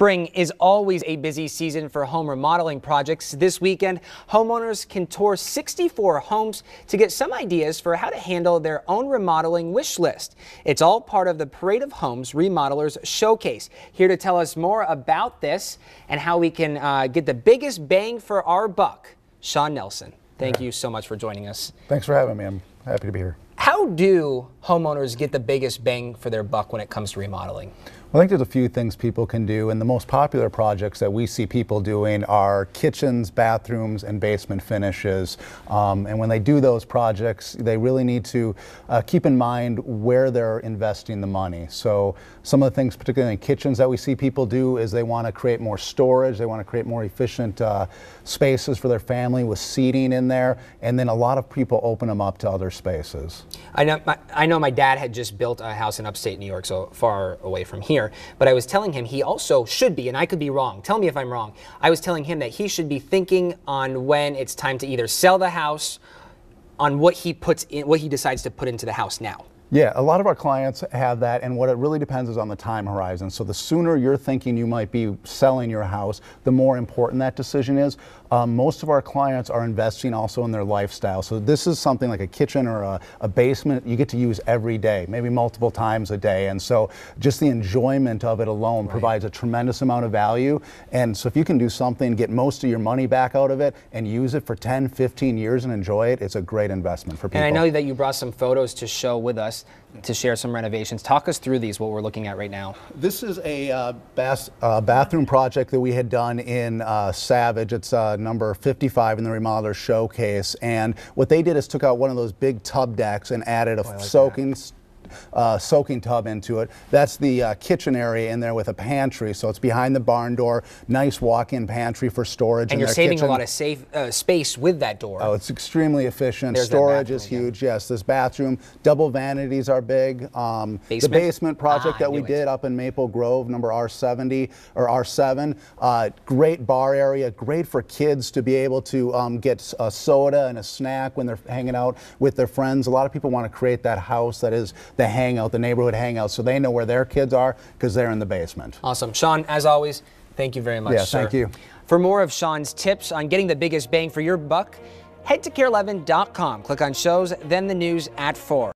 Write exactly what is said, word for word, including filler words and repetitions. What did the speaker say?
Spring is always a busy season for home remodeling projects. This weekend, homeowners can tour sixty-four homes to get some ideas for how to handle their own remodeling wish list. It's all part of the Parade of Homes Remodelers Showcase. Here to tell us more about this and how we can uh, get the biggest bang for our buck, Shawn Nelson. Thank yeah. you so much for joining us. Thanks for having me. I'm happy to be here. How do homeowners get the biggest bang for their buck when it comes to remodeling? Well, I think there's a few things people can do, and the most popular projects that we see people doing are kitchens, bathrooms, and basement finishes. Um, and when they do those projects, they really need to uh, keep in mind where they're investing the money. So some of the things, particularly in kitchens, that we see people do is they want to create more storage, they want to create more efficient uh, spaces for their family with seating in there, and then a lot of people open them up to other spaces. I know my, I know my dad had just built a house in upstate New York, so far away from here, but I was telling him he also should be, and I could be wrong, tell me if I'm wrong, I was telling him that he should be thinking on when it's time to either sell the house, on what he puts in, what he decides to put into the house now. Yeah, a lot of our clients have that, and what it really depends is on the time horizon. So the sooner you're thinking you might be selling your house, the more important that decision is. Um, most of our clients are investing also in their lifestyle. So this is something like a kitchen or a, a basement you get to use every day, maybe multiple times a day. And so just the enjoyment of it alone right. provides a tremendous amount of value. And so if you can do something, get most of your money back out of it and use it for ten, fifteen years and enjoy it, it's a great investment for people. And I know that you brought some photos to show with us, to share some renovations. Talk us through these, what we're looking at right now. This is a uh, bas uh, bathroom project that we had done in uh, Savage. It's uh, number fifty-five in the Remodeler Showcase. And what they did is took out one of those big tub decks and added a oh, like soaking Uh, soaking tub into it. That's the uh, kitchen area in there with a pantry, so it's behind the barn door. Nice walk-in pantry for storage. And you're saving kitchen. a lot of safe, uh, space with that door. Oh, it's extremely efficient. There's storage is huge. Yeah. Yes, this bathroom. Double vanities are big. Um, basement? The basement project ah, that we it. did up in Maple Grove, number R seventy or R seven. Uh, great bar area, great for kids to be able to um, get a soda and a snack when they're hanging out with their friends. A lot of people want to create that house that is the hangout, the neighborhood hangout, so they know where their kids are because they're in the basement. Awesome. Shawn, as always, thank you very much, yeah, sir. Thank you. For more of Shawn's tips on getting the biggest bang for your buck, head to care eleven dot com. Click on shows, then the news at four.